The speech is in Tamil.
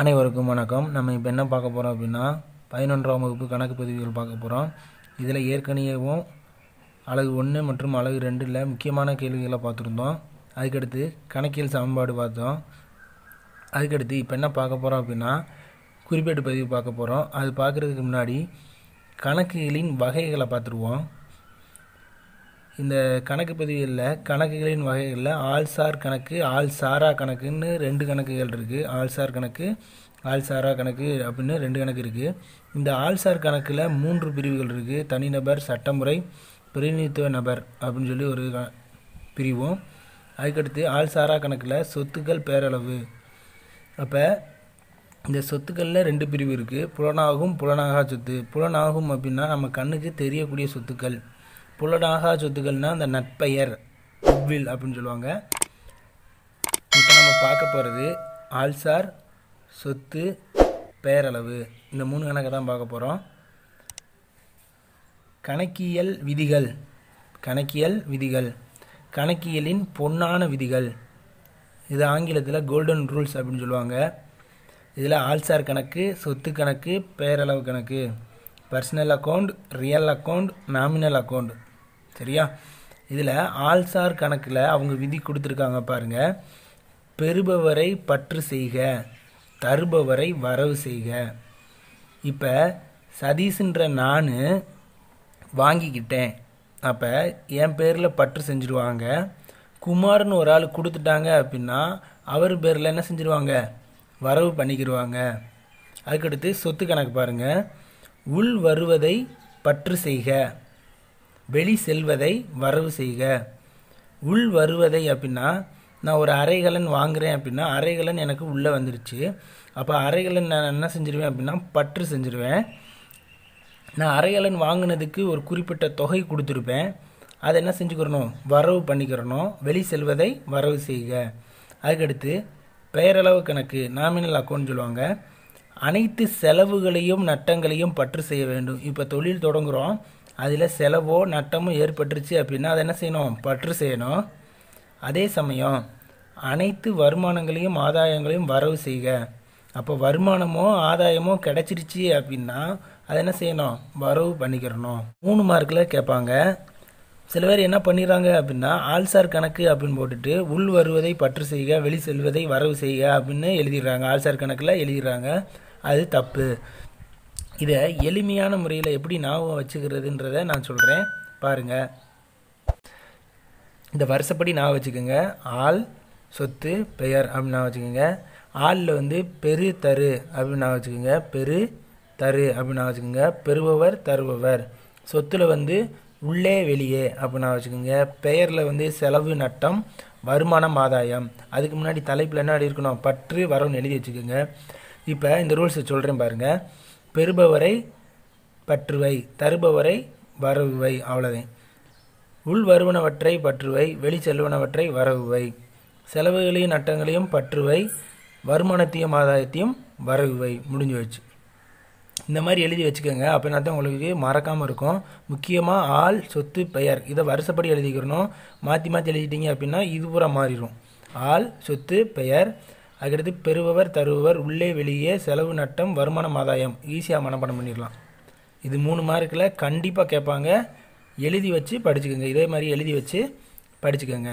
அனைவருக்கும் வணக்கம். நம்ம இப்போ என்ன பார்க்க போகிறோம் அப்படின்னா 11ஆம் வகுப்பு கணக்கு பதிவுகள் பார்க்க போகிறோம். இதில் ஏற்கனவேவும் அலகு 1 மற்றும் அலகு 2ல் முக்கியமான கேள்விகளை பார்த்துருந்தோம். அதுக்கடுத்து கணக்கியல் சமன்பாடு பார்த்தோம். அதுக்கடுத்து இப்போ என்ன பார்க்க போகிறோம் அப்படின்னா குறிப்பேட்டு பதிவு பார்க்க போகிறோம். அது பார்க்குறதுக்கு முன்னாடி கணக்குகளின் வகைகளை பார்த்துருவோம். இந்த கணக்கு பதிவுகளில் கணக்குகளின் வகைகளில் ஆள்சார் கணக்கு, ஆள்சாரா கணக்குன்னு ரெண்டு கணக்குகள் இருக்குது. ஆள்சார் கணக்கு, ஆள்சாரா கணக்கு அப்படின்னு ரெண்டு கணக்கு இருக்குது. இந்த ஆள்சார் கணக்கில் 3 பிரிவுகள் இருக்குது. தனிநபர், சட்டமுறை, பிரதிநிதித்துவ நபர் அப்படின்னு சொல்லி ஒரு பிரிவும். அதுக்கடுத்து ஆள்சாரா கணக்கில் சொத்துக்கள் பேரளவு. அப்போ இந்த சொத்துக்களில் 2 பிரிவு இருக்குது. புலனாகும், புலனாகா சொத்து. புலனாகும் அப்படின்னா நம்ம கண்ணுக்கு தெரியக்கூடிய சொத்துக்கள். புலனாகா சொத்துக்கள்னால் அந்த நற்பெயர், குட்வில் அப்படின்னு சொல்லுவாங்க. இப்போ நம்ம பார்க்க போகிறது ஆள்சார், சொத்து, பெயரளவு, இந்த 3 கணக்கை தான் பார்க்க போகிறோம். கணக்கியல் விதிகள். கணக்கியல் விதிகள், கணக்கியலின் பொன்னான விதிகள். இது ஆங்கிலத்தில் கோல்டன் ரூல்ஸ் அப்படின்னு சொல்லுவாங்க. இதில் ஆள்சார் கணக்கு, சொத்து கணக்கு, பெயரளவு கணக்கு, personal account, real account, nominal account. சரியா? இதில் ஆள்சார் கணக்கில் அவங்க விதி கொடுத்துருக்காங்க பாருங்கள். பெறுபவரை பற்று செய்க, தருபவரை வரவு செய்க. இப்போ சதீஷ்ன்ற நான் வாங்கிக்கிட்டேன், அப்போ என் பேரில் பற்று செஞ்சுருவாங்க. குமார்னு ஒரு ஆள் கொடுத்துட்டாங்க அப்படின்னா அவர் பேரில் என்ன செஞ்சுருவாங்க, வரவு பண்ணிக்கிடுவாங்க. அதுக்கடுத்து சொத்து கணக்கு பாருங்கள். உள் வருவதை பற்று செய்க, வெளி செல்வதை வரவு செய்க. உள் வருவதை அப்படின்னா நான் ஒரு அரைகலன் வாங்குகிறேன் அப்படின்னா அரைகலன் எனக்கு உள்ளே வந்துருச்சு. அப்போ அரைகலன் நான் என்ன செஞ்சிருவேன் அப்படின்னா பற்று செஞ்சுருவேன். நான் அரைகலன் வாங்கினதுக்கு ஒரு குறிப்பிட்ட தொகை கொடுத்துருப்பேன். அதை என்ன செஞ்சுக்கிறணும், வரவு பண்ணிக்கிறணும். வெளி செல்வதை வரவு செய்க. அதுக்கடுத்து பெயரளவு கணக்கு, நாமினல் அக்கௌண்ட்னு சொல்லுவாங்க. அனைத்து செலவுகளையும் நட்டங்களையும் பற்று செய்ய வேண்டும். இப்போ தொழில் தொடங்குகிறோம், அதில் செலவோ நட்டமோ ஏற்பட்டுருச்சு அப்படின்னா அதை என்ன செய்யணும், பற்று செய்யணும். அதே சமயம் அனைத்து வருமானங்களையும் ஆதாயங்களையும் வரவு செய்க. அப்போ வருமானமோ ஆதாயமோ கிடச்சிருச்சு அப்படின்னா அதை என்ன செய்யணும், வரவு பண்ணிக்கிறணும். 3 மார்க்கில் கேட்பாங்க. சில பேர் என்ன பண்ணிடுறாங்க அப்படின்னா ஆள்சார் கணக்கு அப்படின்னு போட்டுட்டு உள் வருவதை பற்று செய்க, வெளி செல்வதை வரவு செய்க அப்படின்னு எழுதிடுறாங்க. ஆள்சார் கணக்கில் எழுதிடுறாங்க. அது தப்பு. இதை எளிமையான முறையில் எப்படி ஞாபகம் வச்சுக்கிறதுன்றதை நான் சொல்கிறேன் பாருங்கள். இந்த வருஷப்படி ஞாபகம் வச்சுக்கோங்க. ஆள், சொத்து, பெயர் அப்படின்னு ஞாபகம் வச்சுக்கோங்க. ஆளில் பெரு, தரு அப்படின்னு ஞாபகம் வச்சுக்கோங்க. பெரு, தரு அப்படின்னு ஞாபகம் வச்சுக்கோங்க. பெறுபவர், தருபவர். சொத்தில் உள்ளே, வெளியே அப்படின்னு ஞாபகம் வச்சுக்கோங்க. பெயரில் செலவு, நட்டம், வருமானம், ஆதாயம். அதுக்கு முன்னாடி தலைப்பில் என்ன இருக்கணும், பற்று, வரவுன்னு எழுதி வச்சுக்கோங்க. இப்போ இந்த ரூல்ஸை சொல்கிறேன் பாருங்கள். பெறுபவரை பற்றுவை, தருபவரை வரவுவை. அவ்வளோதான். உள் வருவனவற்றை பற்றுவை, வெளி செல்வனவற்றை வரவுவை. செலவுகளையும் நட்டங்களையும் பற்றுவை, வருமானத்தையும் ஆதாயத்தையும் வரவுவை. முடிஞ்சு வச்சு இந்த மாதிரி எழுதி வச்சுக்கோங்க. அப்படின்னா தான் உங்களுக்கு மறக்காமல் இருக்கும். முக்கியமாக ஆள், சொத்து, பெயர் இதை வருஷப்படி எழுதிக்கிறணும். மாற்றி மாற்றி எழுதிட்டீங்க அப்படின்னா இது பூரா மாறிடும். ஆள், சொத்து, பெயர். அதுக்கடுத்து பெறுபவர், தருபவர், உள்ளே, வெளியே, செலவு, நட்டம், வருமானம், ஆதாயம். ஈஸியாக மனப்பாடம் பண்ணிடலாம். இது 3 மார்க்கில் கண்டிப்பாக கேட்பாங்க. எழுதி வச்சு படிச்சுக்கோங்க. இதே மாதிரி எழுதி வச்சு படிச்சுக்கோங்க.